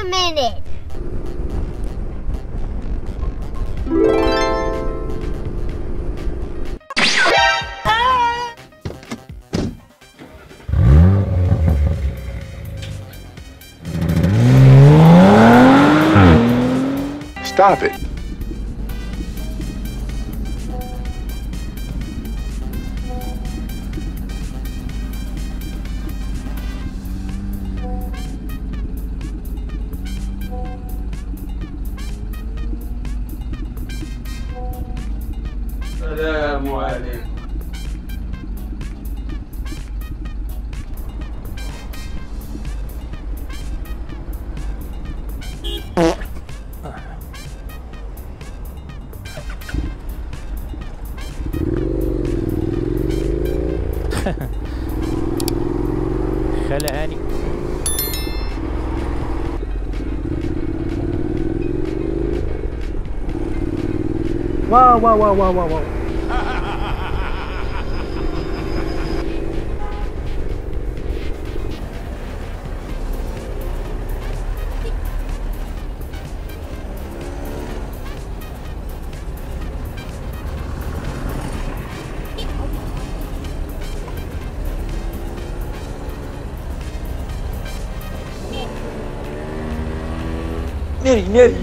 a minute. Stop it. السلام عليكم. خلعاني. واو واو واو واو واو واو. Нет. Do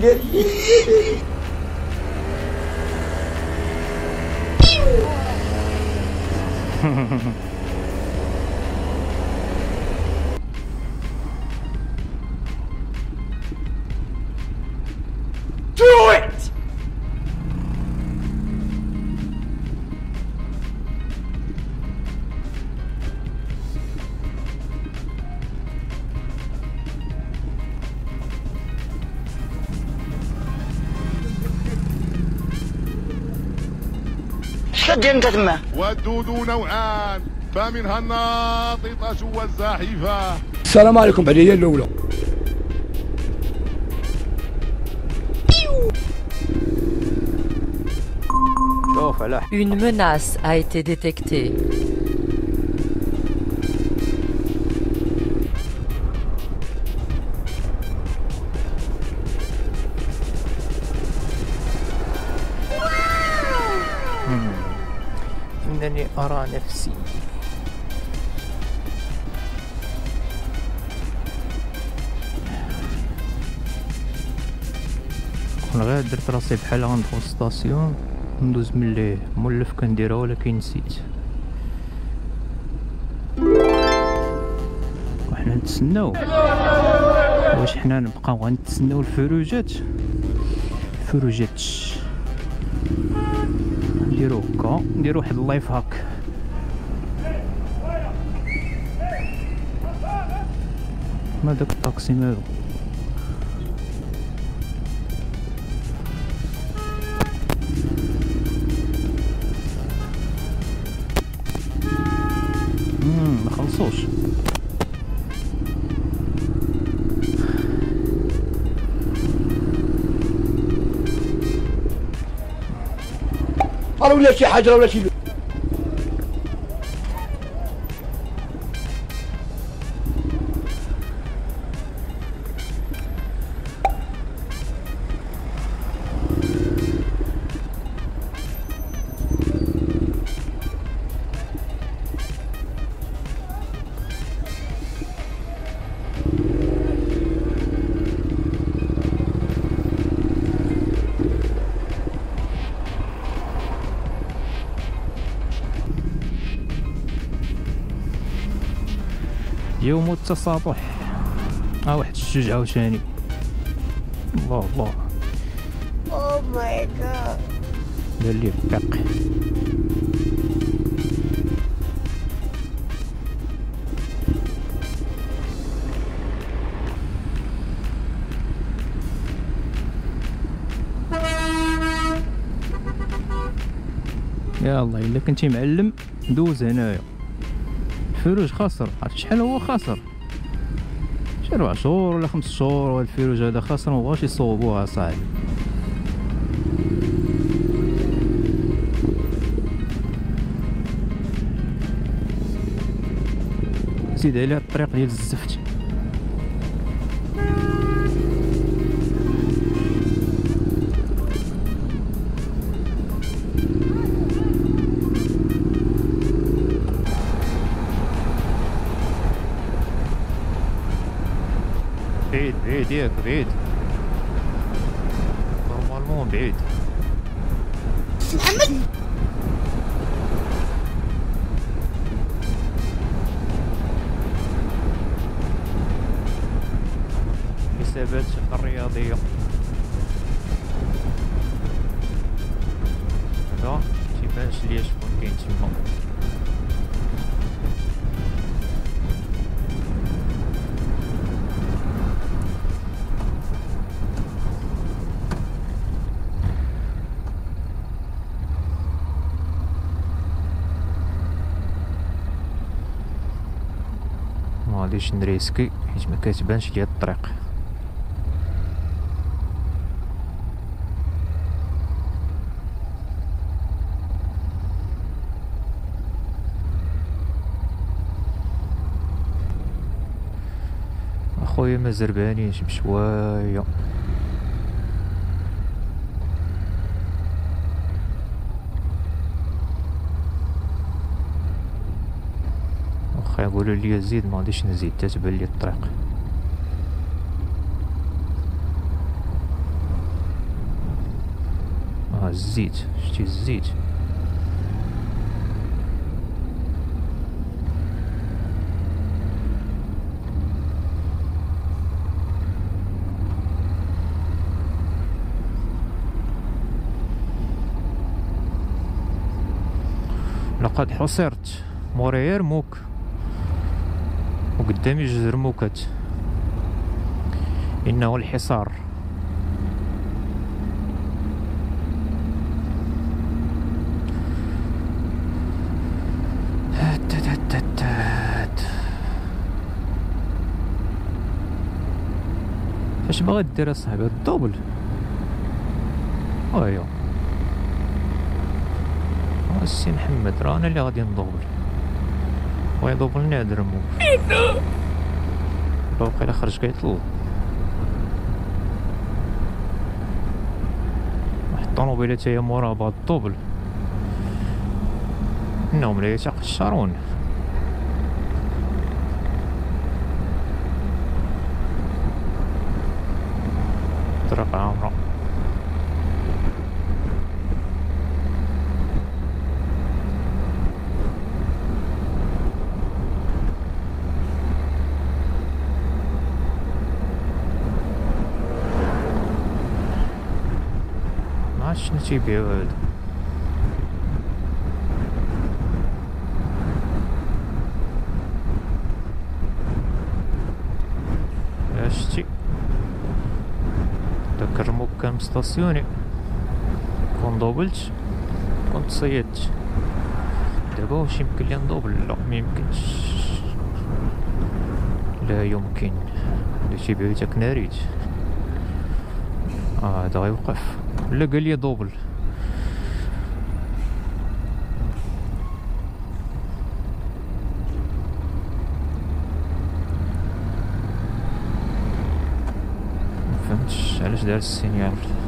it! والدود نوعان فمنها الناططة والزاحفة. السلام عليكم. بعدين الأولى Une menace a été détectée. إنني أرى نفسي. كون غير درت راسي بحال غندخل ستاسيون ندوز من ليه مولف كنديرها ولكن نسيت. وحنا نتسناو، واش حنا نبقاو غنتسناو الفروجات؟ الفروجات نديرو هكا، نديرو واحد اللايف هاك. ما داك الطاكسي مالو. ما خلصوش. ولا شي حجره ولا شي يوم التصاطح. واحد الشجع عاوتاني. الله او ماي جاد دار لي بق. يا الله الا كنتي معلم دوز هنايا. الفيروج خاسر، عرفت شحال هو خاسر؟ شي 4 شهور ولا 5 شهور، وهاد الفيروج هذا خاسر مبغاوش يصوبوها صاحبي. زيد عليها الطريق ديال الزفت. بعيد بعيد ياك بعيد. نورمالمون بعيد. محمد حسابات الرياضية هذا متيبانش ليا شكون كاين تما. مغاديش نريسكي حيت مكتبانش ليا الطريق. خويا ما زربانيش بشويه. واخا يقولوا لي زيد ما غاديش نزيد حتى تبان لي الطريق. الزيت شتي الزيت لقد حصرت مورايا يرموك وقدامي جزر موكات إنه الحصار. اش باغي دير اصاحبي؟ الدوبل ايوا السي محمد راه انا اللي غادي ندوبل ويدوبلني هاد الرموك. وقيلا خرج كيطلب واحد الطوموبيله تا هي موراه بهاد الدوبل انهم لا يتقشرون. الطريق عامره معرفتش شنو تيبيعو هادو. عشتي داك الرموك كان مستاسيوني كون دوبلت كنت صيدت. دابا واش يمكن لي ندوبل؟ لا ميمكنش لا يمكن. هادو تيبيعو تا كناريت. هادا غيوقف لا قال لي دوبل. مفهمتش علاش دار السينيال.